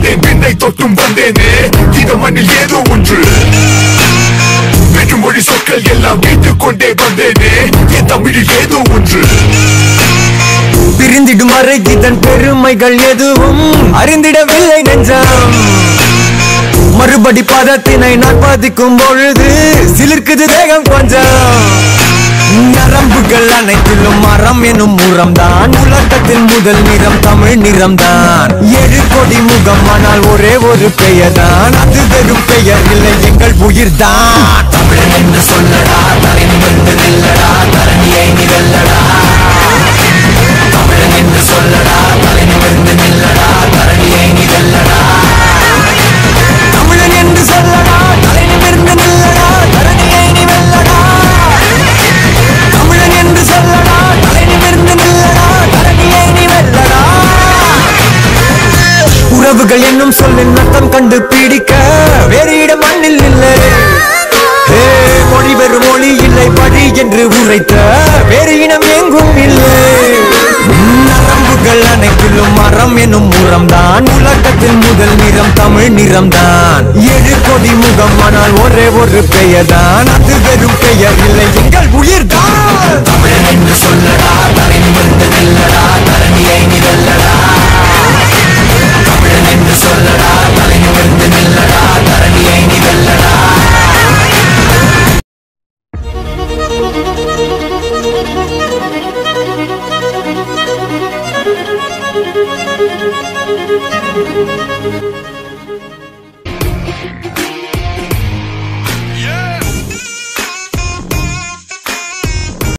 வந்தேன், பெண்ணை தொட்டும் வந்தேனே. இந்த மண்ணில் ஏதோ ஒன்று வெற்றுமொழி சொற்கள் எல்லாம் கேட்டுக்கொண்டே வந்தேனே. என் தமிழில் ஏதோ ஒன்று பிரிந்திடும் வரை இதன் பெருமைகள் எதுவும் அறிந்திடவில்லை நெஞ்சம். மறுபடி பாதத்தினை நான் பாதிக்கும் பொழுது சிலிர்க்குது தேகம் கொஞ்சம். நரம்புகள் அனைத்திலும் மரம் எனும் உரம்தான். உலகத்தின் முதல் நிறம் தமிழ் நிறம்தான். 7 கோடி முகம் ஆனால் ஒரே ஒரு பெயர் தான். அது வெறும் பெயர் இல்லை, எங்கள் உயிர் தான். தமிழன் என்று சொல்லடா, தரணி வந்து நில்லடா, தரணியை நிரல்லடா. தமிழன் என்று சொல்லடா, தரணி வந்து நில்லடா, தரணியை நிரல்லடா. உறவுகள் என்னும் சொல்லின் அர்த்தம் கண்டு பிடிக்க வேறு இடம் மண்ணில் இல்லை. மொழி வெறும் மொழி இல்லை, படி என்று உரைத்த வேறு இனம் எங்கும் இல்லை. நரம்புகள் அனைத்திலும் மரம் எனும் உரம்தான். உலகத்தில் முதல் நிறம் தமிழ் நிறம்தான். 7 கோடி முகம் ஆனால் ஒரே ஒரு பெயர் தான். அது வெறும் பெயர் இல்லை, எங்கள் உயிர் தான். தமிழன் என்று சொல்லடா, தரணி வந்து நில்லடா, தரணியை நிரல்லடா. தமிழன் என்று சொல்லடா, தரணி வந்து நில்லடா, தரணியை நிரல்லடா.